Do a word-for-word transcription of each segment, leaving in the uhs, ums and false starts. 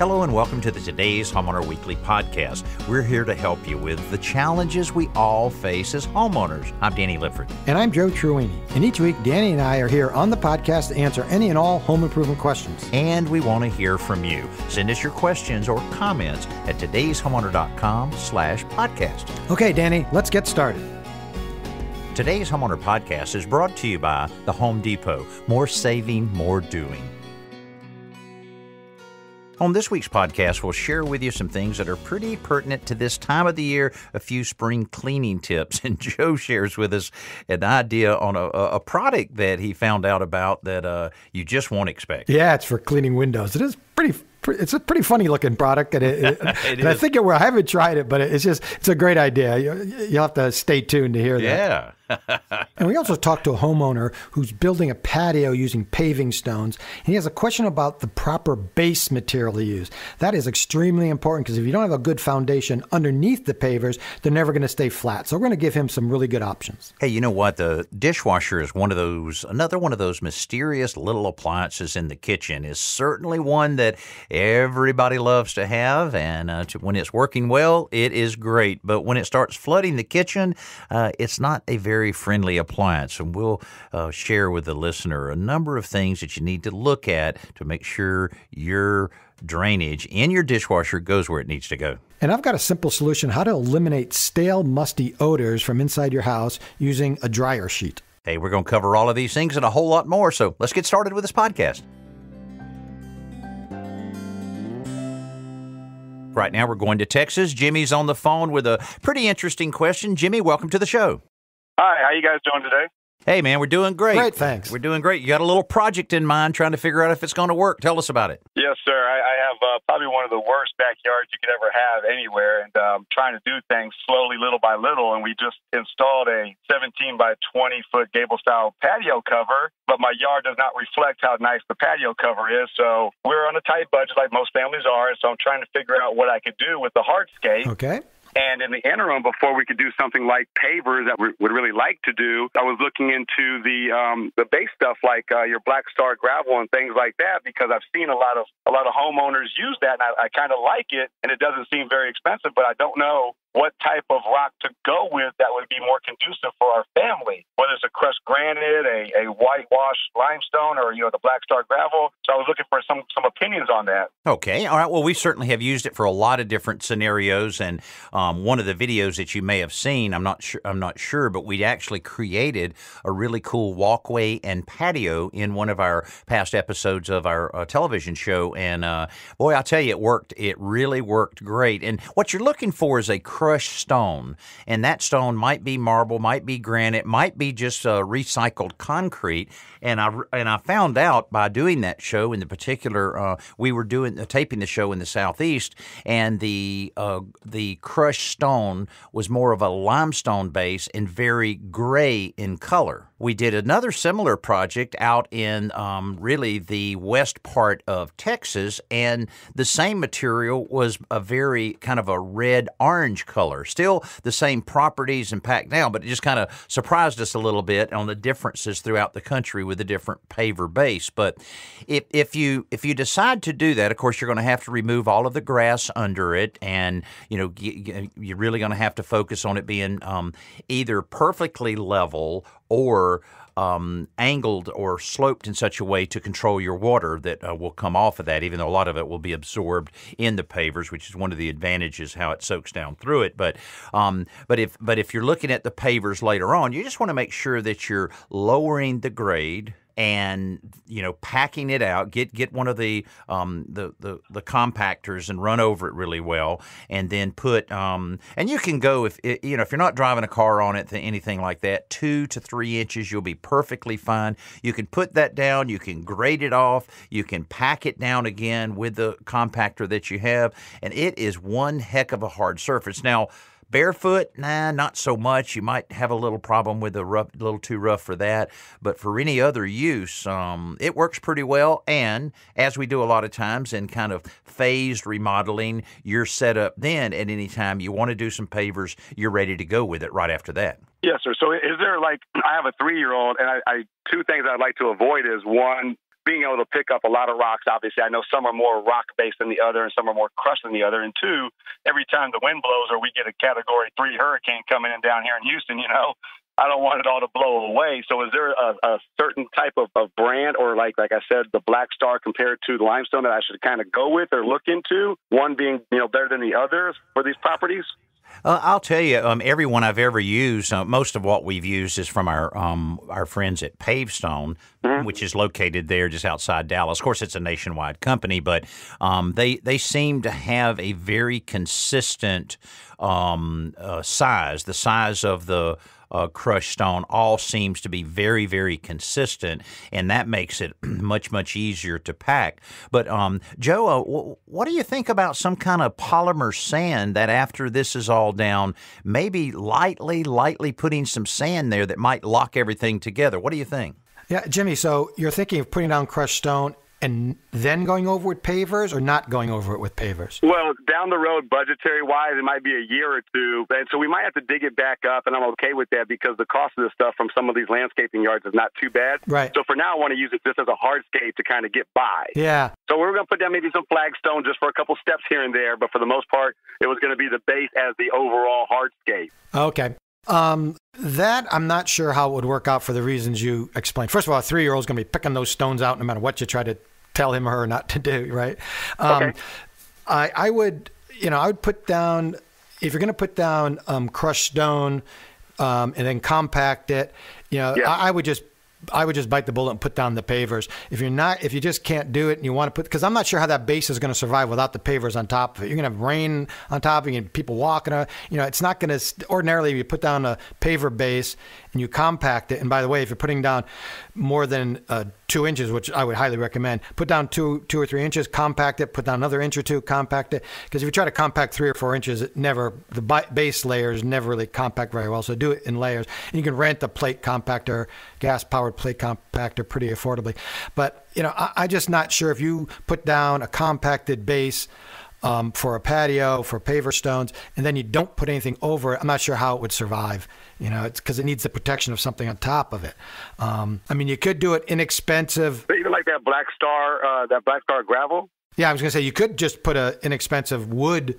Hello and welcome to the Today's Homeowner Weekly Podcast. We're here to help you with the challenges we all face as homeowners. I'm Danny Lipford. And I'm Joe Truini. And each week, Danny and I are here on the podcast to answer any and all home improvement questions. And we want to hear from you. Send us your questions or comments at todayshomeowner.com slash podcast. Okay, Danny, let's get started. Today's Homeowner Podcast is brought to you by The Home Depot. More saving, more doing. On this week's podcast, we'll share with you some things that are pretty pertinent to this time of the year, a few spring cleaning tips. And Joe shares with us an idea on a, a product that he found out about that uh, you just won't expect. Yeah, it's for cleaning windows. It is pretty It's a pretty funny looking product, and, it, it, it and I think it, well, I haven't tried it, but it's just it's a great idea. You, you'll have to stay tuned to hear that. Yeah. And we also talked to a homeowner who's building a patio using paving stones, and he has a question about the proper base material to use. That is extremely important because if you don't have a good foundation underneath the pavers, they're never going to stay flat. So we're going to give him some really good options. Hey, you know what? The dishwasher is one of those, another one of those mysterious little appliances in the kitchen. Is certainly one that everybody loves to have, and uh, to, when it's working well, it is great. But when it starts flooding the kitchen, uh, it's not a very friendly appliance. And we'll uh, share with the listener a number of things that you need to look at to make sure your drainage in your dishwasher goes where it needs to go. And I've got a simple solution how to eliminate stale, musty odors from inside your house using a dryer sheet. Hey, we're going to cover all of these things and a whole lot more, so let's get started with this podcast. Right now, we're going to Texas. Jimmy's on the phone with a pretty interesting question. Jimmy, welcome to the show. Hi, how you guys doing today? Hey, man, we're doing great. Great, thanks. We're doing great. You got a little project in mind trying to figure out if it's going to work. Tell us about it. Yes, sir. I, I have uh, probably one of the worst backyards you could ever have anywhere, and I'm um, trying to do things slowly, little by little, and we just installed a seventeen by twenty foot gable-style patio cover, but my yard does not reflect how nice the patio cover is, so we're on a tight budget like most families are, so I'm trying to figure out what I could do with the hardscape. Okay. And in the interim, before we could do something like pavers that we would really like to do, I was looking into the um, the base stuff like uh, your Black Star gravel and things like that, because I've seen a lot of a lot of homeowners use that, and I, I kind of like it, and it doesn't seem very expensive, but I don't know what type of rock to go with that would be more conducive for our family, whether it's a crushed granite, a, a whitewashed limestone, or, you know, the Black Star gravel. So I was looking for some, some opinions on that. Okay. All right. Well, we certainly have used it for a lot of different scenarios. And um, one of the videos that you may have seen, I'm not sure, I'm not sure, but we actually created a really cool walkway and patio in one of our past episodes of our uh, television show. And uh, boy, I'll tell you, it worked. It really worked great. And what you're looking for is a crushed stone, and that stone might be marble, might be granite, might be just uh, recycled concrete. And I and I found out by doing that show in the particular, uh, we were doing uh, taping the show in the southeast, and the uh, the crushed stone was more of a limestone base and very gray in color. We did another similar project out in um, really the west part of Texas, and the same material was a very kind of a red-orange color. Still the same properties and pack now, but it just kind of surprised us a little bit on the differences throughout the country with a different paver base. But if, if, you, if you decide to do that, of course, you're going to have to remove all of the grass under it, and you know, you're really going to have to focus on it being um, either perfectly level or um, angled or sloped in such a way to control your water that uh, will come off of that, even though a lot of it will be absorbed in the pavers, which is one of the advantages, how it soaks down through it. But um, but if but if you're looking at the pavers later on, you just want to make sure that you're lowering the grade and, you know, packing it out, get get one of the, um, the the the compactors and run over it really well, and then put um, and you can go, if you know, if you're not driving a car on it, anything like that, two to three inches, you'll be perfectly fine. You can put that down, you can grade it off, you can pack it down again with the compactor that you have, and it is one heck of a hard surface. Now, barefoot, nah, not so much. You might have a little problem with a rough, a little too rough for that. But for any other use, um, it works pretty well. And as we do a lot of times in kind of phased remodeling, you're set up then at any time you want to do some pavers, you're ready to go with it right after that. Yes, sir. So is there, like, I have a three-year-old, and I, I two things I'd like to avoid is, one, being able to pick up a lot of rocks. Obviously, I know some are more rock-based than the other and some are more crushed than the other. And two, every time the wind blows or we get a Category three hurricane coming in down here in Houston, you know, I don't want it all to blow away. So is there a, a certain type of, of brand or, like like I said, the Black Star compared to the limestone that I should kind of go with or look into, one being, you know, better than the other for these properties? Uh, I'll tell you, um, everyone I've ever used, uh, most of what we've used is from our um, our friends at Pavestone, mm-hmm. which is located there just outside Dallas. Of course, it's a nationwide company, but um, they, they seem to have a very consistent um, uh, size. The size of the Uh, crushed stone all seems to be very, very consistent, and that makes it much, much easier to pack. But, um, Joe, uh, w what do you think about some kind of polymer sand that after this is all down, maybe lightly, lightly putting some sand there that might lock everything together? What do you think? Yeah, Jimmy, so you're thinking of putting down crushed stone and then going over with pavers or not going over it with pavers? Well, down the road, budgetary-wise, it might be a year or two. And so we might have to dig it back up, and I'm okay with that because the cost of this stuff from some of these landscaping yards is not too bad. Right. So for now, I want to use it just as a hardscape to kind of get by. Yeah. So we're going to put down maybe some flagstone just for a couple steps here and there, but for the most part, it was going to be the base as the overall hardscape. Okay. Um, that I'm not sure how it would work out for the reasons you explained. First of all, a three-year-old's going to be picking those stones out no matter what you try to tell him or her not to do, right? Um, okay. I, I would, you know, I would put down, if you're going to put down um, crushed stone um, and then compact it, you know, yeah. I, I would just, I would just bite the bullet and put down the pavers. If you're not, if you just can't do it and you want to put, because I'm not sure how that base is going to survive without the pavers on top of it. You're going to have rain on top of you and people walking. You know, it's not going to, ordinarily, if you put down a paver base and you compact it, and by the way, if you're putting down more than uh, two inches, which I would highly recommend, put down two, two or three inches, compact it, put down another inch or two, compact it. Because if you try to compact three or four inches, it never, the base layers never really compact very well. So do it in layers. And you can rent the plate compactor, gas powered plate compactor pretty affordably. But, you know, I, I'm just not sure if you put down a compacted base um, for a patio, for paver stones, and then you don't put anything over it, I'm not sure how it would survive. You know, it's because it needs the protection of something on top of it. Um, I mean, you could do it inexpensive. But even like that Black Star, uh, that Black Star gravel? Yeah, I was going to say, you could just put an inexpensive wood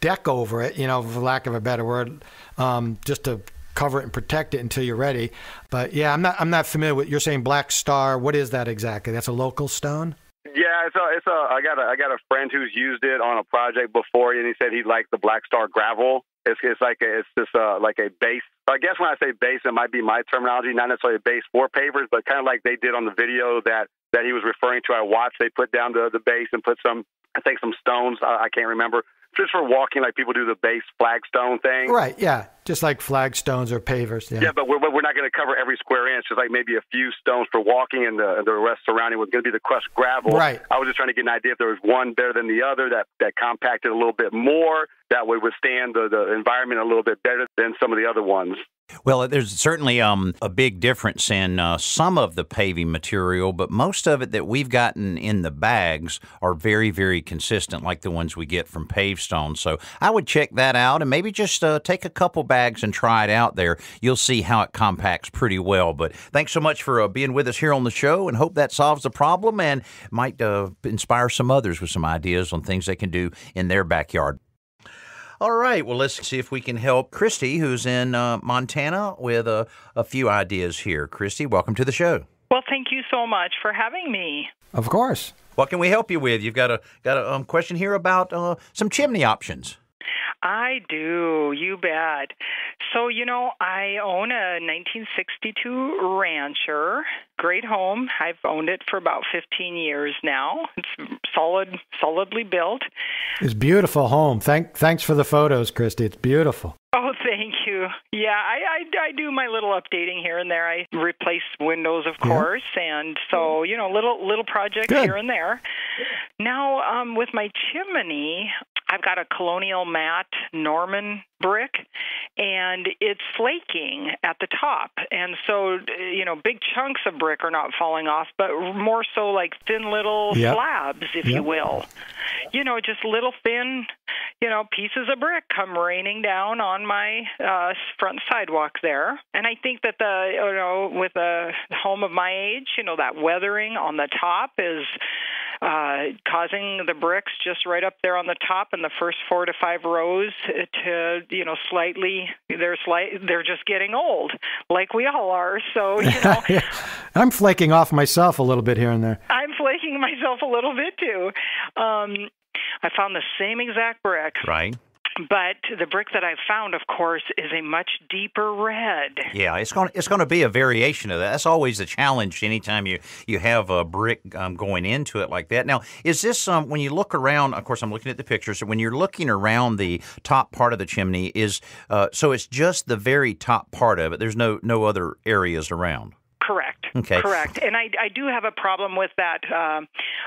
deck over it, you know, for lack of a better word, um, just to cover it and protect it until you're ready. But, yeah, I'm not, I'm not familiar with, you're saying Black Star. What is that exactly? That's a local stone? Yeah, it's a, it's a, I got a, I got a friend who's used it on a project before, and he said he liked the Black Star gravel. It's, it's like a, it's just a, like a base. I guess when I say base, it might be my terminology, not necessarily a base for pavers, but kind of like they did on the video that, that he was referring to. I watched, they put down the, the base and put some, I think some stones, I, I can't remember, just for walking, like people do the base flagstone thing. Right, yeah, just like flagstones or pavers. Yeah, yeah, but we're, we're not going to cover every square inch, just like maybe a few stones for walking, and the, the rest surrounding was going to be the crushed gravel. Right. I was just trying to get an idea if there was one better than the other that, that compacted a little bit more, that would withstand the, the environment a little bit better than some of the other ones. Well, there's certainly um, a big difference in uh, some of the paving material, but most of it that we've gotten in the bags are very, very consistent, like the ones we get from Pavestone. So I would check that out and maybe just uh, take a couple bags and try it out there. You'll see how it compacts pretty well. But thanks so much for uh, being with us here on the show, and hope that solves the problem and might uh, inspire some others with some ideas on things they can do in their backyard. All right, well, let's see if we can help Christy, who's in uh, Montana, with a, a few ideas here. Christy, welcome to the show. Well, thank you so much for having me. Of course. What can we help you with? You've got a, got a um, question here about uh, some chimney options. I do, you bet. So, you know, I own a nineteen sixty-two Rancher, great home. I've owned it for about fifteen years now. It's solid, solidly built. It's a beautiful home. Thank, thanks for the photos, Christy. It's beautiful. Oh, thank you. Yeah, I, I, I do my little updating here and there. I replace windows, of course, yeah. and so, you know, little little projects Good. here and there. Now, um, with my chimney, I've got a colonial matte Norman brick, and it's flaking at the top. And so, you know, big chunks of brick are not falling off, but more so like thin little yep. slabs, if yep. you will. You know, just little thin, you know, pieces of brick come raining down on my uh, front sidewalk there. And I think that the, you know, with a home of my age, you know, that weathering on the top is uh, causing the bricks just right up there on the top in the first four to five rows to, you know, slightly, they're, slight, they're just getting old, like we all are. So, you know. Yeah. I'm flaking off myself a little bit here and there. I'm flaking myself a little bit, too. Um, I found the same exact brick. Right. But the brick that I found, of course, is a much deeper red. Yeah, it's going to, it's going to be a variation of that. That's always a challenge anytime you, you have a brick um, going into it like that. Now, is this, um, when you look around, of course, I'm looking at the pictures, so when you're looking around the top part of the chimney, is uh, so it's just the very top part of it. There's no, no other areas around. Correct. Okay. Correct. And I, I do have a problem with that. Uh,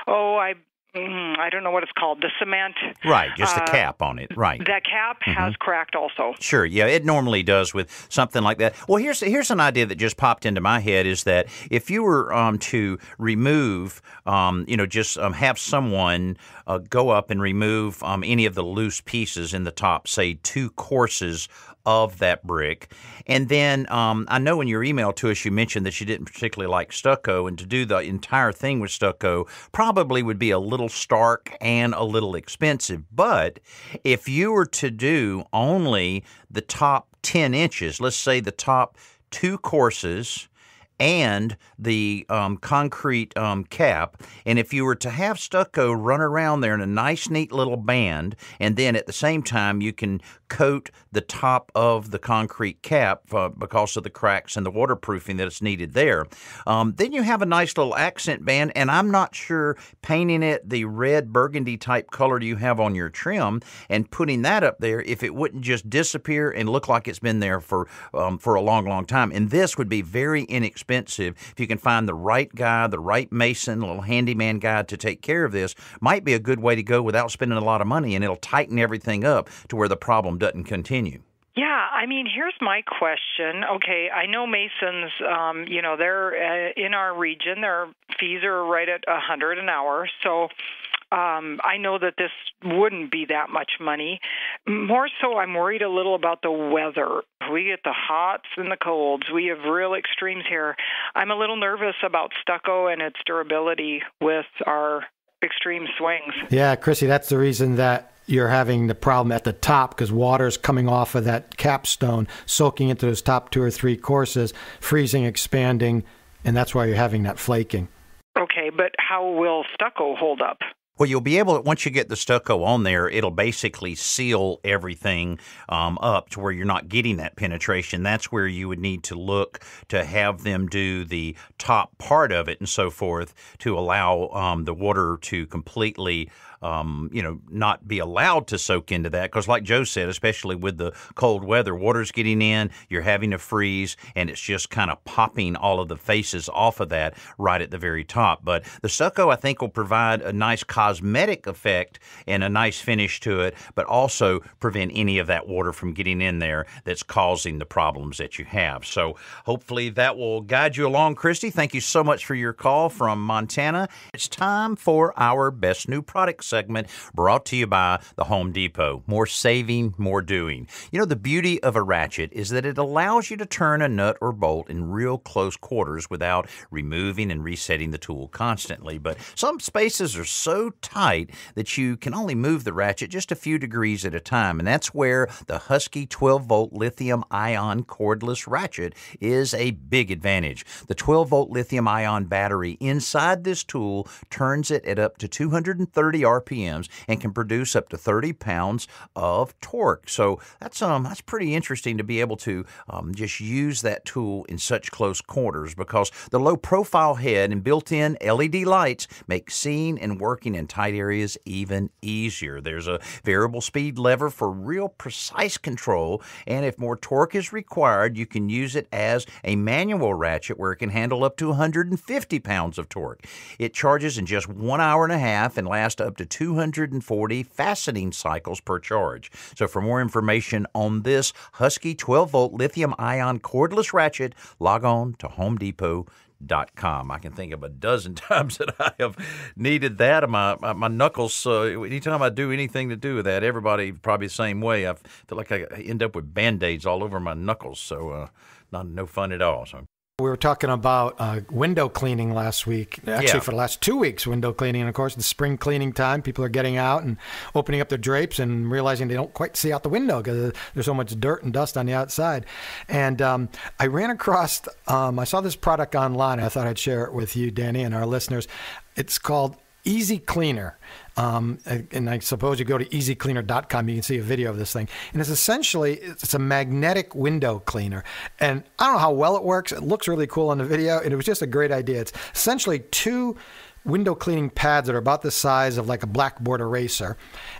oh, I... Mm, I don't know what it's called, the cement. Right, just the uh, cap on it, right. That cap mm-hmm. has cracked also. Sure, yeah, it normally does with something like that. Well, here's here's an idea that just popped into my head is that if you were um, to remove, um, you know, just um, have someone uh, go up and remove um, any of the loose pieces in the top, say two courses of that brick. And then um, I know in your email to us you mentioned that you didn't particularly like stucco, and to do the entire thing with stucco probably would be a little stark and a little expensive. But if you were to do only the top ten inches, let's say the top two courses and the um, concrete um, cap, and if you were to have stucco run around there in a nice, neat little band, and then at the same time you can coat the top of the concrete cap uh, because of the cracks and the waterproofing that is needed there, um, then you have a nice little accent band, and I'm not sure painting it the red burgundy type color you have on your trim and putting that up there if it wouldn't just disappear and look like it's been there for, um, for a long, long time. And this would be very inexpensive. Expensive. If you can find the right guy, the right mason, little handyman guy to take care of this, might be a good way to go without spending a lot of money, and it'll tighten everything up to where the problem doesn't continue. Yeah, I mean, here's my question. Okay, I know masons, um, you know, they're uh, in our region, their fees are right at a hundred dollars an hour, so Um, I know that this wouldn't be that much money. More so, I'm worried a little about the weather. We get the hots and the colds. We have real extremes here. I'm a little nervous about stucco and its durability with our extreme swings. Yeah, Chrissy, that's the reason that you're having the problem at the top, because water's coming off of that capstone, soaking into those top two or three courses, freezing, expanding, and that's why you're having that flaking. Okay, but how will stucco hold up? Well, you'll be able to, once you get the stucco on there, it'll basically seal everything um, up to where you're not getting that penetration. That's where you would need to look to have them do the top part of it and so forth to allow um, the water to completely Um, you know, not be allowed to soak into that, because like Joe said, especially with the cold weather, water's getting in, you're having a freeze, and it's just kind of popping all of the faces off of that right at the very top. But the stucco, I think, will provide a nice cosmetic effect and a nice finish to it, but also prevent any of that water from getting in there that's causing the problems that you have. So hopefully that will guide you along, Christy. Thank you so much for your call from Montana. It's time for our Best New Product segment. segment brought to you by The Home Depot. More saving, more doing. You know, the beauty of a ratchet is that it allows you to turn a nut or bolt in real close quarters without removing and resetting the tool constantly. But some spaces are so tight that you can only move the ratchet just a few degrees at a time, and that's where the Husky twelve volt lithium-ion cordless ratchet is a big advantage. The twelve volt lithium-ion battery inside this tool turns it at up to two hundred thirty R P M and can produce up to thirty pounds of torque. So that's um that's pretty interesting to be able to um, just use that tool in such close quarters, because the low profile head and built-in L E D lights make seeing and working in tight areas even easier. There's a variable speed lever for real precise control, and if more torque is required, you can use it as a manual ratchet where it can handle up to one hundred fifty pounds of torque. It charges in just one hour and a half and lasts up to two hundred forty fastening cycles per charge. So for more information on this Husky twelve volt lithium ion cordless ratchet, log on to home depot dot com. Dot com. I can think of a dozen times that I have needed that. My my, my knuckles, uh, anytime I do anything to do with that, everybody probably the same way. I feel like I end up with Band-Aids all over my knuckles, so uh, not no fun at all. So. We were talking about uh, window cleaning last week, actually yeah. for the last two weeks, window cleaning. And, of course, the spring cleaning time, people are getting out and opening up their drapes and realizing they don't quite see out the window because there's so much dirt and dust on the outside. And um, I ran across, um, I saw this product online. I thought I'd share it with you, Danny, and our listeners. It's called Easy Cleaner. Um, and I suppose you go to easy cleaner dot com, you can see a video of this thing. And it's essentially, it's a magnetic window cleaner. And I don't know how well it works. It looks really cool on the video, and it was just a great idea. It's essentially two window cleaning pads that are about the size of like a blackboard eraser,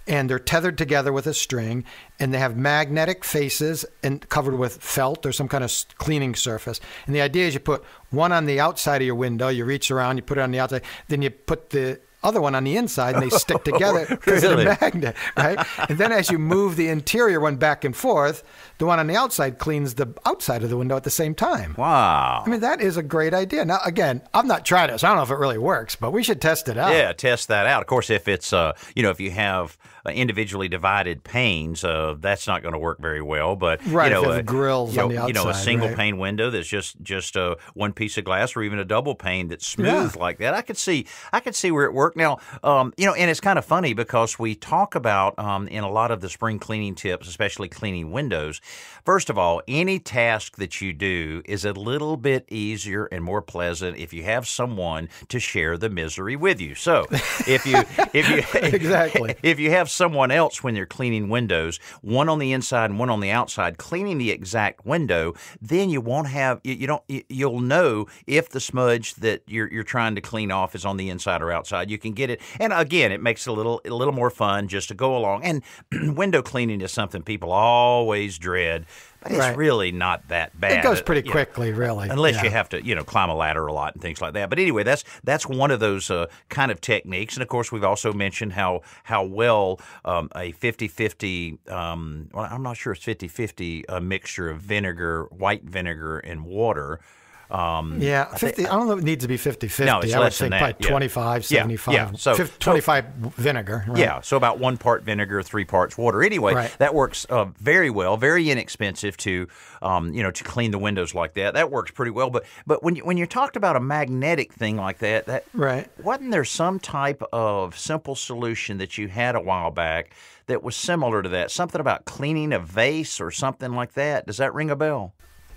and they're tethered together with a string, and they have magnetic faces and covered with felt or some kind of cleaning surface. And the idea is you put one on the outside of your window, you reach around, you put it on the outside, then you put the other one on the inside, and they stick together because of the magnet, right? And then as you move the interior one back and forth, the one on the outside cleans the outside of the window at the same time. Wow. I mean, that is a great idea. Now, again, I've not tried it, so I don't know if it really works, but we should test it out. Yeah, test that out. Of course, if it's, uh, you know, if you have uh, individually divided panes, uh, that's not going to work very well. But, right, you know, uh, grills you know, on the outside, you know, a single right? pane window that's just, just uh, one piece of glass, or even a double pane that's smooth yeah. like that. I could see, I could see where it works. Now, um, you know, and it's kind of funny because we talk about um, in a lot of the spring cleaning tips, especially cleaning windows. First of all, any task that you do is a little bit easier and more pleasant if you have someone to share the misery with you. So, if you if you exactly if you have someone else when you're cleaning windows, one on the inside and one on the outside, cleaning the exact window, then you won't have you, you don't you'll know if the smudge that you're you're trying to clean off is on the inside or outside. You can get it, and again, it makes it a little a little more fun just to go along. And window cleaning is something people always dread. It's right. really not that bad. It goes pretty uh, quickly, know, really. Unless yeah. you have to, you know, climb a ladder a lot and things like that. But anyway, that's that's one of those uh, kind of techniques. And, of course, we've also mentioned how how well um, a fifty fifty, um, well, I'm not sure it's fifty fifty, a mixture of vinegar, white vinegar, and water. Um, yeah, fifty. I, think, I don't know if it needs to be fifty fifty. No, it's I less would than think that. Yeah. twenty-five, seventy-five, yeah. Yeah. So, fifty, twenty-five so, vinegar. Right? Yeah, so about one part vinegar, three parts water. Anyway, right. that works uh, very well, very inexpensive to, um, you know, to clean the windows like that. That works pretty well. But but when you, when you talked about a magnetic thing like that, that right. wasn't there some type of simple solution that you had a while back that was similar to that? Something about cleaning a vase or something like that. Does that ring a bell?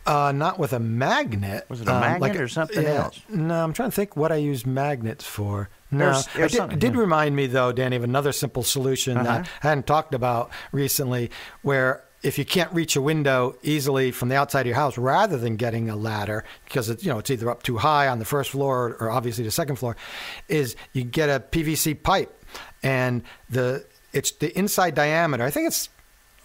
Uh, not with a magnet. Was it a um, magnet like, or something yeah, else? No, I'm trying to think what I use magnets for. No, there's, there's it did, it did yeah. remind me, though, Danny, of another simple solution uh-huh. that I hadn't talked about recently, where if you can't reach a window easily from the outside of your house, rather than getting a ladder, because it's, you know, it's either up too high on the first floor or, or obviously the second floor, is you get a P V C pipe. And the it's the inside diameter. I think it's...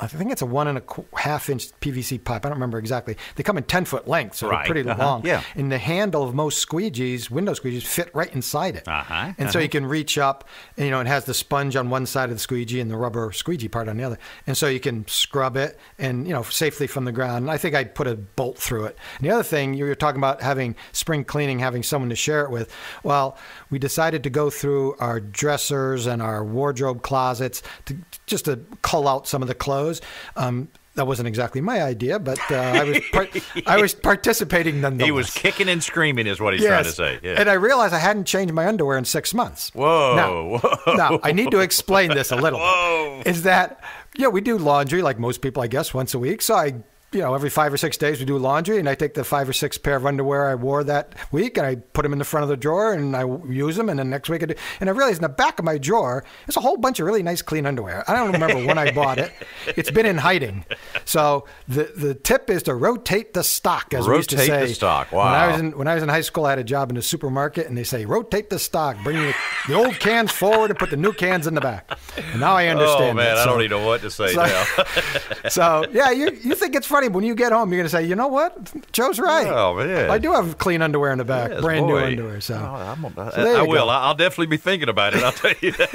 I think it's a one and a half inch P V C pipe. I don't remember exactly. They come in ten foot length, so right. they're pretty uh -huh. long. Yeah. And the handle of most squeegees, window squeegees, fit right inside it. Uh -huh. And uh -huh. so you can reach up, and, you know, it has the sponge on one side of the squeegee and the rubber squeegee part on the other. And so you can scrub it and, you know, safely from the ground. And I think I put a bolt through it. And the other thing, you were talking about having spring cleaning, having someone to share it with. Well, we decided to go through our dressers and our wardrobe closets to just to cull out some of the clothes. Um, that wasn't exactly my idea, but uh, I was par I was participating nonetheless. He was kicking and screaming is what he's yes. trying to say. Yeah. And I realized I hadn't changed my underwear in six months. Whoa. Now, Whoa. now I need to explain this a little Whoa. bit. Is that, yeah, we do laundry like most people, I guess, once a week. So I, you know, every five or six days we do laundry, and I take the five or six pair of underwear I wore that week, and I put them in the front of the drawer, and I use them, and then next week I do. And I realized in the back of my drawer, there's a whole bunch of really nice clean underwear. I don't remember when I bought it. It's been in hiding. So the the tip is to rotate the stock, as rotate we used to say. Rotate the stock, wow. When I, was in, when I was in high school, I had a job in a supermarket, and they say, rotate the stock. Bring the, the old cans forward and put the new cans in the back. And now I understand. Oh, man, that. So, I don't even know what to say so, now. so, yeah, you, you think it's funny. When you get home, you're going to say, you know what? Joe's right. Oh, man. I do have clean underwear in the back, yes, brand boy. new underwear. So, oh, I'm, I, so I will. Go. I'll definitely be thinking about it. I'll tell you that.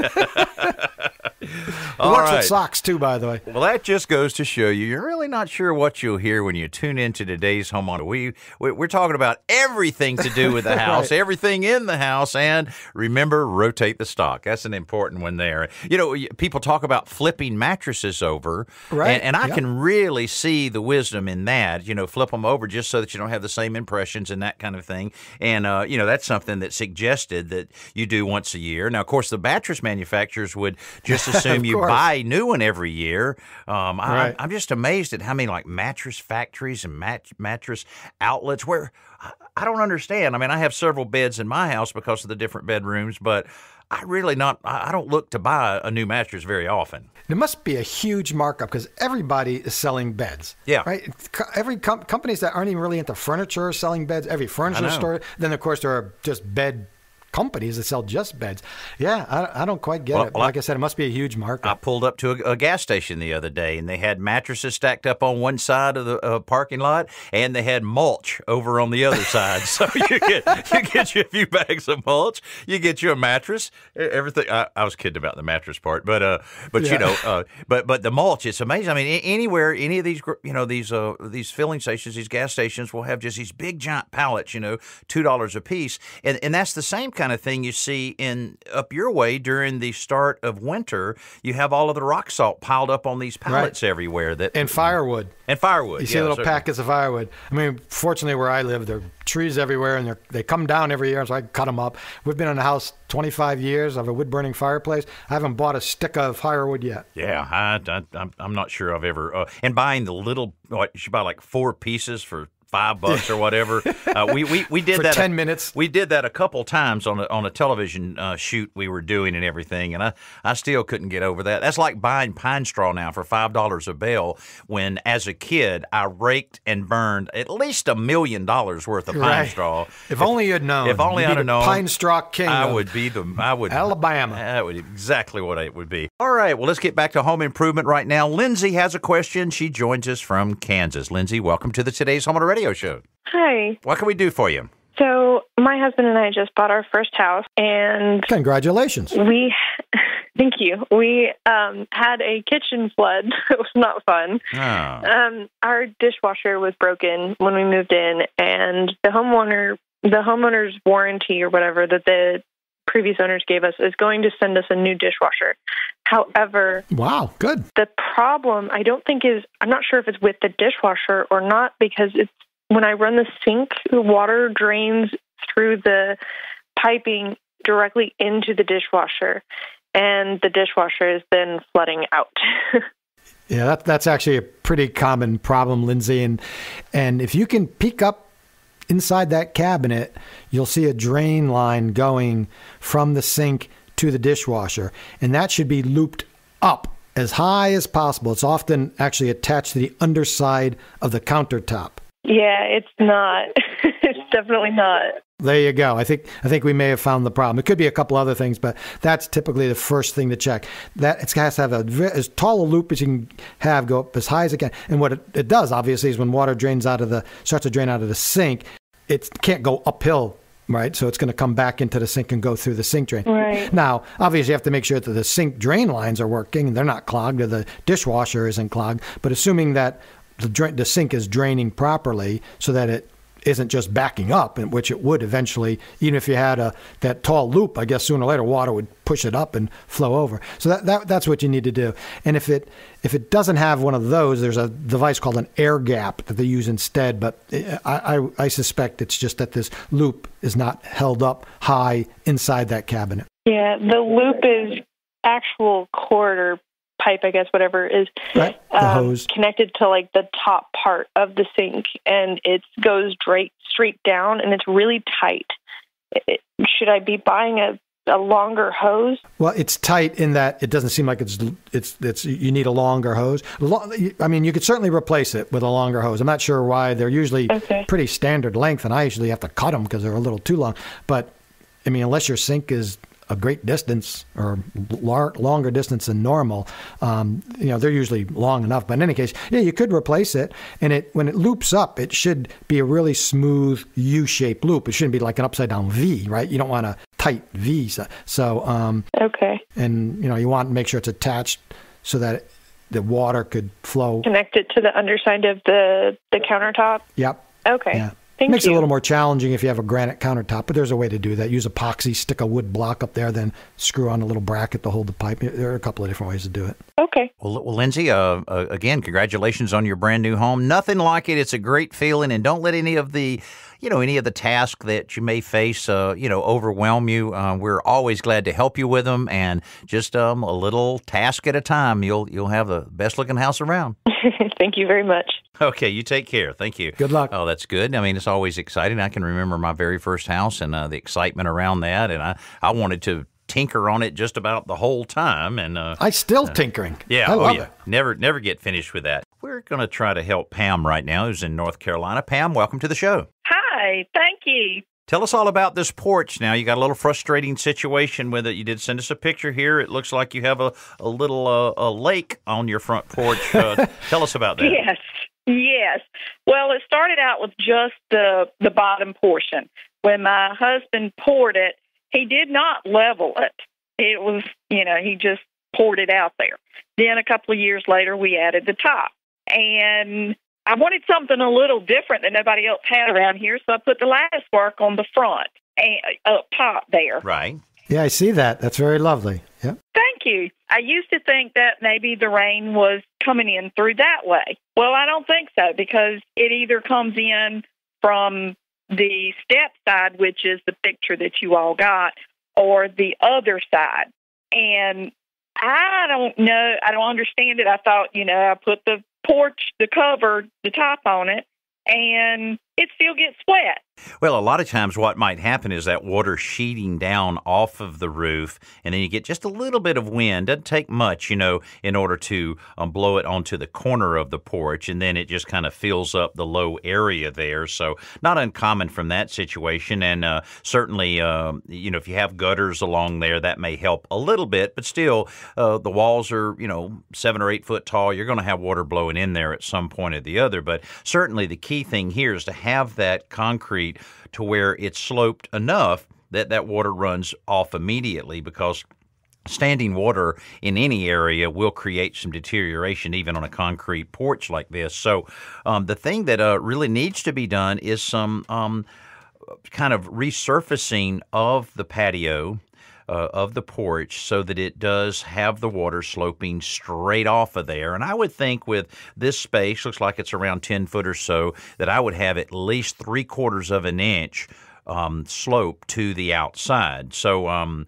All works right. with socks, too, by the way. Well, that just goes to show you, you're really not sure what you'll hear when you tune into Today's Homeowner. We, we, we're talking about everything to do with the house, right. everything in the house, and remember, rotate the stock. That's an important one there. You know, people talk about flipping mattresses over, right. and, and I yep. can really see the wisdom in that. You know, flip them over just so that you don't have the same impressions and that kind of thing. And, uh, you know, that's something that's suggested that you do once a year. Now, of course, the mattress manufacturers would just assume you buy a new one every year. Um, right. I, I'm just amazed at how many like mattress factories and mat mattress outlets where I, I don't understand. I mean, I have several beds in my house because of the different bedrooms, but I really not. I don't look to buy a new mattress very often. There must be a huge markup because everybody is selling beds. Yeah, right. Every com companies that aren't even really into furniture are selling beds. Every furniture store. Then of course there are just bed companies that sell just beds. Yeah, I, I don't quite get well, it. Well, like I, I said, it must be a huge market. I pulled up to a, a gas station the other day, and they had mattresses stacked up on one side of the uh, parking lot, and they had mulch over on the other side. So you get you get you a few bags of mulch, you get you a mattress, everything. I, I was kidding about the mattress part, but uh, but yeah. you know, uh, but but the mulch, it's amazing. I mean, anywhere, any of these, you know, these uh, these filling stations, these gas stations will have just these big giant pallets, you know, two dollars a piece, and and that's the same kind of thing you see in up your way during the start of winter. You have all of the rock salt piled up on these pallets right. everywhere. That and firewood. And firewood. You see yeah, little certainly. packets of firewood. I mean, fortunately where I live, there are trees everywhere, and they come down every year, so I cut them up. We've been in the house twenty-five years. I have a wood-burning fireplace. I haven't bought a stick of firewood yet. Yeah, I, I, I'm, I'm not sure I've ever. Uh, and buying the little, what, you should buy like four pieces for five bucks or whatever. Uh, we, we, we did For that ten a, minutes. We did that a couple times on a, on a television uh, shoot we were doing and everything, and I, I still couldn't get over that. That's like buying pine straw now for five dollars a bale when, as a kid, I raked and burned at least a million dollars worth of pine right. straw. If, if only you'd known. If only I'd known. Pine straw king I would be the, I would, Alabama. That would be exactly what it would be. All right, well, let's get back to home improvement right now. Lindsay has a question. She joins us from Kansas. Lindsay, welcome to the Today's Homeowner Radio Show. Hi. What can we do for you? So my husband and I just bought our first house, and congratulations. We, thank you. We um, had a kitchen flood. It was not fun. Oh. Um, our dishwasher was broken when we moved in, and the homeowner, the homeowner's warranty or whatever that the previous owners gave us is going to send us a new dishwasher. However, wow, good. The problem I don't think is I'm not sure if it's with the dishwasher or not, because it's. When I run the sink, the water drains through the piping directly into the dishwasher, and the dishwasher is then flooding out. Yeah, that, that's actually a pretty common problem, Lindsay. And, and if you can peek up inside that cabinet, you'll see a drain line going from the sink to the dishwasher, and that should be looped up as high as possible. It's often actually attached to the underside of the countertop. Yeah, it's not. It's definitely not. There you go. I think I think we may have found the problem. It could be a couple other things, but that's typically the first thing to check. That it has to have a, as tall a loop as you can have, go up as high as it can. And what it, it does, obviously, is when water drains out of the starts to drain out of the sink, it can't go uphill. Right, so it's going to come back into the sink and go through the sink drain. Right. Now, obviously, you have to make sure that the sink drain lines are working and they're not clogged, or the dishwasher isn't clogged. But assuming that the drain, the sink is draining properly, so that it isn't just backing up, which it would eventually, even if you had a that tall loop. I guess sooner or later, water would push it up and flow over. So that, that that's what you need to do. And if it if it doesn't have one of those, there's a device called an air gap that they use instead. But I I, I suspect it's just that this loop is not held up high inside that cabinet. Yeah, the loop is actual cord or pipe, I guess, whatever is right. um, connected to like the top part of the sink, and it goes straight straight down, and it's really tight. It, should I be buying a, a longer hose? Well, it's tight in that it doesn't seem like it's it's it's you need a longer hose. Long, I mean, you could certainly replace it with a longer hose. I'm not sure why they're usually okay. pretty standard length, and I usually have to cut them because they're a little too long. But I mean, unless your sink is a great distance or lar longer distance than normal, um, you know, they're usually long enough. But in any case, yeah, you could replace it. And it when it loops up, it should be a really smooth U-shaped loop. It shouldn't be like an upside down V, right? You don't want to tight V. So, um, okay. And, you know, you want to make sure it's attached so that it, the water could flow. Connect it to the underside of the, the countertop? Yep. Okay. Yeah. Thank Makes you. It a little more challenging if you have a granite countertop, but there's a way to do that. Use epoxy, stick a wood block up there, then screw on a little bracket to hold the pipe. There are a couple of different ways to do it. Okay. Well, well Lindsay, uh, uh, again, congratulations on your brand new home. Nothing like it. It's a great feeling, and don't let any of the, you know, any of the tasks that you may face, uh, you know, overwhelm you. Uh, we're always glad to help you with them, and just um, a little task at a time. You'll you'll have the best looking house around. Thank you very much. Okay, you take care. Thank you. Good luck. Oh, that's good. I mean, it's always exciting. I can remember my very first house and uh, the excitement around that, and I, I wanted to tinker on it just about the whole time. And uh, I still uh, tinkering. Yeah, I love oh, yeah. it. Never, never get finished with that. We're going to try to help Pam right now, who's in North Carolina. Pam, welcome to the show. Hi, thank you. Tell us all about this porch now. You got a little frustrating situation with it. You did send us a picture here. It looks like you have a, a little uh, a lake on your front porch. Uh, tell us about that. Yes. Yes. Well, it started out with just the the bottom portion. When my husband poured it, he did not level it. It was, you know, he just poured it out there. Then a couple of years later, we added the top. And I wanted something a little different that nobody else had around here, so I put the lattice work on the front and up top there. Right. Yeah, I see that. That's very lovely. Yeah. Thank you. I used to think that maybe the rain was coming in through that way. Well, I don't think so, because it either comes in from the step side, which is the picture that you all got, or the other side. And I don't know. I don't understand it. I thought, you know, I put the porch, the cover, the top on it, and it still gets wet. Well, a lot of times what might happen is that water sheeting down off of the roof, and then you get just a little bit of wind. Doesn't take much, you know, in order to um, blow it onto the corner of the porch, and then it just kind of fills up the low area there. So not uncommon from that situation, and uh, certainly, uh, you know, if you have gutters along there, that may help a little bit, but still, uh, the walls are, you know, seven or eight foot tall. You're going to have water blowing in there at some point or the other, but certainly the key thing here is to have that concrete to where it's sloped enough that that water runs off immediately, because standing water in any area will create some deterioration, even on a concrete porch like this. So um, the thing that uh, really needs to be done is some um, kind of resurfacing of the patio, Uh, of the porch, so that it does have the water sloping straight off of there. And I would think with this space, looks like it's around ten foot or so, that I would have at least three quarters of an inch um, slope to the outside. So um,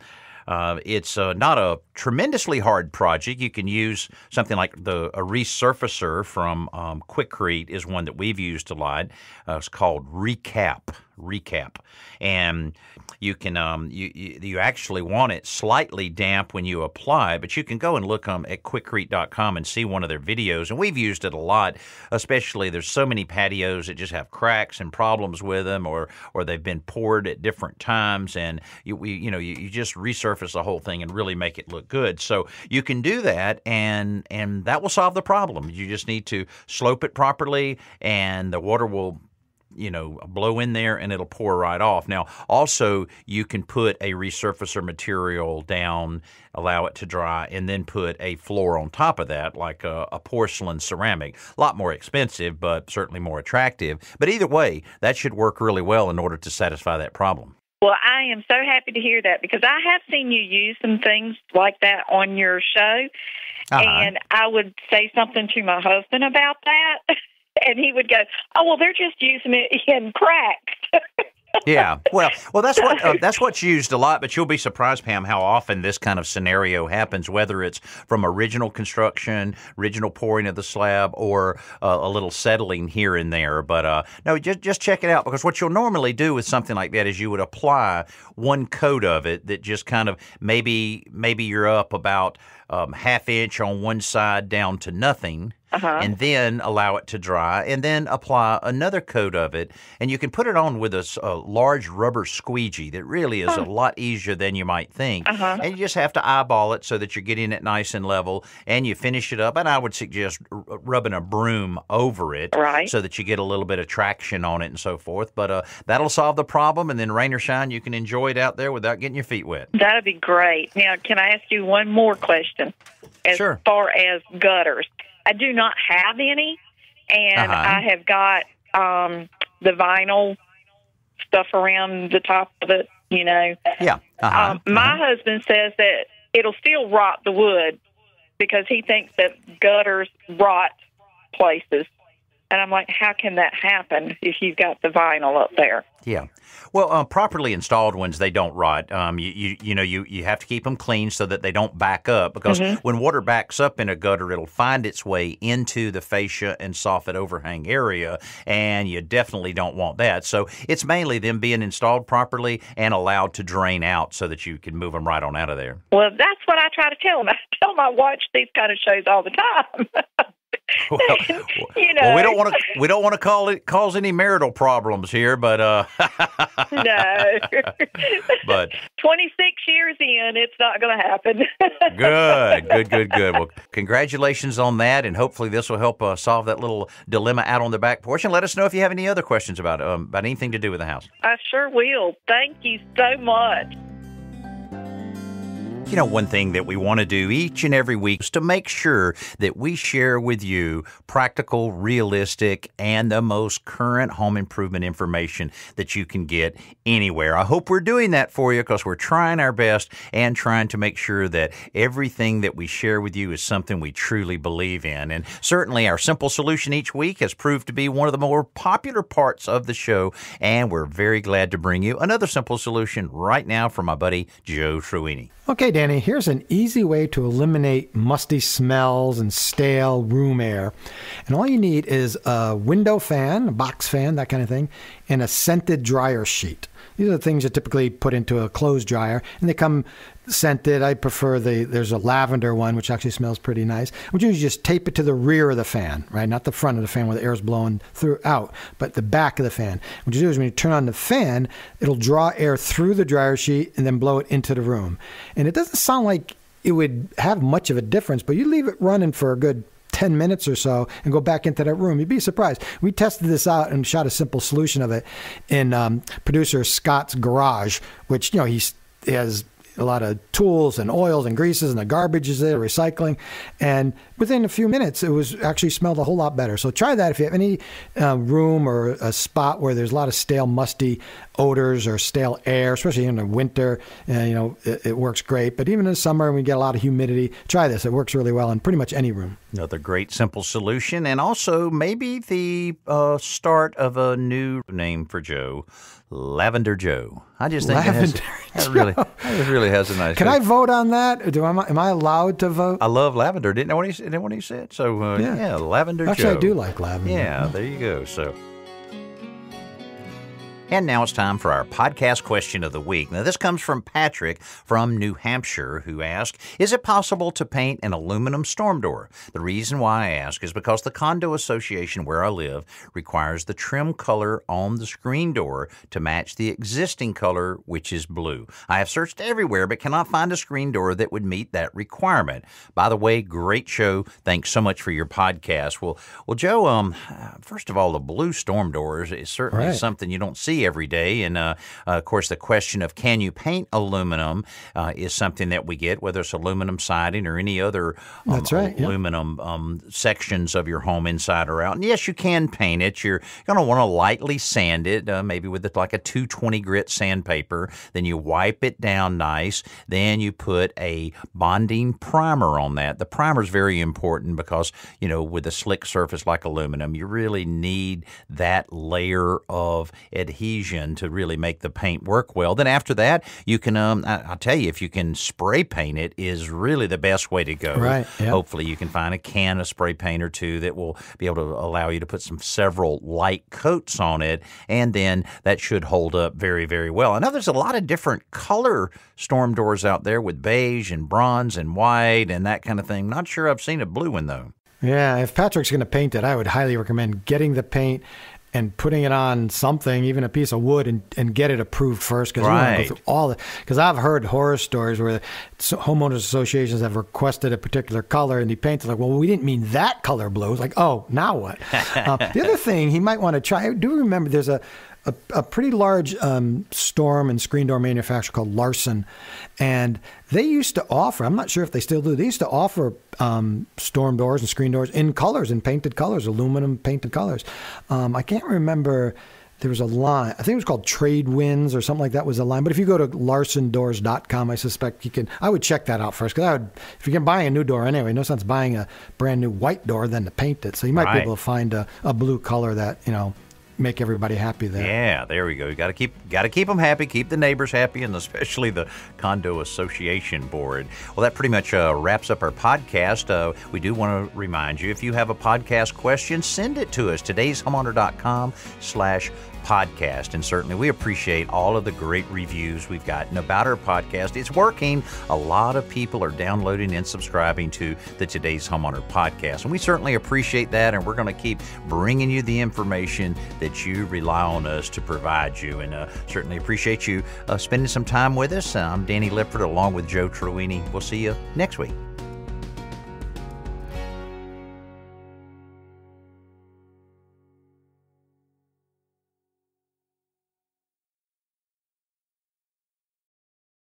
uh, it's uh, not a tremendously hard project. You can use something like the a resurfacer from um, Quickrete is one that we've used a lot. Uh, it's called Recap. Recap. And you can um, you, you you actually want it slightly damp when you apply, but you can go and look um, at quickrete dot com and see one of their videos. And we've used it a lot, especially there's so many patios that just have cracks and problems with them, or or they've been poured at different times, and you we, you know you, you just resurface the whole thing and really make it look good. So you can do that, and and that will solve the problem. You just need to slope it properly, and the water will, you know, blow in there and it'll pour right off. Now, also, you can put a resurfacer material down, allow it to dry, and then put a floor on top of that, like a, a porcelain ceramic. A lot more expensive, but certainly more attractive. But either way, that should work really well in order to satisfy that problem. Well, I am so happy to hear that, because I have seen you use some things like that on your show, uh-huh. and I would say something to my husband about that. And he would go, oh, well, they're just using it in cracks. Yeah, well, well, that's what uh, that's what's used a lot. But you'll be surprised, Pam, how often this kind of scenario happens. Whether it's from original construction, original pouring of the slab, or uh, a little settling here and there. But uh, no, just just check it out, because what you'll normally do with something like that is you would apply one coat of it that just kind of maybe maybe you're up about um, half inch on one side down to nothing. uh-huh. and then allow it to dry, and then apply another coat of it. And you can put it on with a, a large rubber squeegee that really is oh. a lot easier than you might think. Uh-huh. And you just have to eyeball it so that you're getting it nice and level, and you finish it up. And I would suggest r rubbing a broom over it right. so that you get a little bit of traction on it and so forth. But uh, that'll solve the problem, and then rain or shine, you can enjoy it out there without getting your feet wet. That would be great. Now, can I ask you one more question? As sure. far as gutters, I do not have any, and uh-huh. I have got um, the vinyl stuff around the top of it, you know. Yeah. Uh-huh. Um, my uh-huh. husband says that it'll still rot the wood because he thinks that gutters rot places. And I'm like, how can that happen if you've got the vinyl up there? Yeah. Well, uh, properly installed ones, they don't rot. Um, you, you you know, you, you have to keep them clean so that they don't back up, because mm-hmm. when water backs up in a gutter, it'll find its way into the fascia and soffit overhang area, and you definitely don't want that. So it's mainly them being installed properly and allowed to drain out so that you can move them right on out of there. Well, that's what I try to tell them. I tell them I watch these kind of shows all the time. Well, you know. Well, we don't want to. We don't want to call it cause any marital problems here, but uh, no. But twenty-six years in, it's not going to happen. Good, good, good, good. Well, congratulations on that, and hopefully this will help uh, solve that little dilemma out on the back porch. And let us know if you have any other questions about um, about anything to do with the house. I sure will. Thank you so much. You know, one thing that we want to do each and every week is to make sure that we share with you practical, realistic, and the most current home improvement information that you can get anywhere. I hope we're doing that for you, because we're trying our best and trying to make sure that everything that we share with you is something we truly believe in. And certainly our simple solution each week has proved to be one of the more popular parts of the show, and we're very glad to bring you another simple solution right now from my buddy Joe Truini. Okay, Danny, here's an easy way to eliminate musty smells and stale room air. And all you need is a window fan, a box fan, that kind of thing, and a scented dryer sheet. These are the things you typically put into a clothes dryer, and they come scented. I prefer the, there's a lavender one, which actually smells pretty nice. Which is just tape it to the rear of the fan, right? Not the front of the fan where the air is blowing throughout, but the back of the fan. What you do is when you turn on the fan, it'll draw air through the dryer sheet and then blow it into the room. And it doesn't sound like it would have much of a difference, but you leave it running for a good ten minutes or so and go back into that room. You'd be surprised. We tested this out and shot a simple solution of it in um, producer Scott's garage, which, you know, he has a lot of tools and oils and greases, and the garbage is there, recycling. And within a few minutes, it was actually smelled a whole lot better. So try that if you have any uh, room or a spot where there's a lot of stale, musty odors or stale air, especially in the winter. Uh, you know, it, it works great. But even in the summer, we get a lot of humidity. Try this. It works really well in pretty much any room. Another great simple solution, and also maybe the uh, start of a new name for Joe, Lavender Joe. I just think Lavender it has, Joe. It really, it really has a nice. Can look. I vote on that? Do I? Am I allowed to vote? I love lavender. Didn't know what he said. Didn't know what he said. So uh, yeah. yeah, Lavender Actually, Joe. Actually, I do like lavender. Yeah, there you go. So. And now it's time for our podcast question of the week. Now, this comes from Patrick from New Hampshire, who asked, is it possible to paint an aluminum storm door? The reason why I ask is because the condo association where I live requires the trim color on the screen door to match the existing color, which is blue. I have searched everywhere but cannot find a screen door that would meet that requirement. By the way, great show. Thanks so much for your podcast. Well, well, Joe, um, first of all, the blue storm doors is certainly right. something you don't see every day. And uh, uh, of course, the question of can you paint aluminum uh, is something that we get, whether it's aluminum siding or any other um, That's right, aluminum yeah. um, sections of your home inside or out. And yes, you can paint it. You're going to want to lightly sand it, uh, maybe with like a two twenty grit sandpaper. Then you wipe it down nice. Then you put a bonding primer on that. The primer is very important because, you know, with a slick surface like aluminum, you really need that layer of adhesion to really make the paint work well. Then after that, you can, um, I, I'll tell you, if you can spray paint it is really the best way to go. Right. Yep. Hopefully you can find a can of spray paint or two that will be able to allow you to put some several light coats on it, and then that should hold up very, very well. I know there's a lot of different color storm doors out there with beige and bronze and white and that kind of thing. Not sure I've seen a blue one, though. Yeah, if Patrick's going to paint it, I would highly recommend getting the paint and putting it on something, even a piece of wood, and, and get it approved first. Because right. go all because I've heard horror stories where homeowners associations have requested a particular color, and the paint's like, well, we didn't mean that color blue. It's like, oh, now what? uh, the other thing he might want to try, I do remember there's a, a, a pretty large um, storm and screen door manufacturer called Larson, and they used to offer, I'm not sure if they still do, they used to offer um, storm doors and screen doors in colors, in painted colors, aluminum painted colors. Um, I can't remember, there was a line, I think it was called Trade Winds or something like that was a line. But if you go to Larson Doors dot com, I suspect you can, I would check that out first. Because I would, if you can buy a new door anyway, no sense buying a brand new white door than to paint it. So you might right. be able to find a, a blue color that, you know, make everybody happy there. Yeah, there we go. You got to keep got to keep them happy, keep the neighbors happy, and especially the condo association board. Well, that pretty much uh, wraps up our podcast. Uh, we do want to remind you, if you have a podcast question, send it to us, today's homeowner dot com slash podcast. And certainly we appreciate all of the great reviews we've gotten about our podcast. It's working. A lot of people are downloading and subscribing to the Today's Homeowner podcast. And we certainly appreciate that. And we're going to keep bringing you the information that you rely on us to provide you. And uh, certainly appreciate you uh, spending some time with us. I'm Danny Lipford along with Joe Truini. We'll see you next week.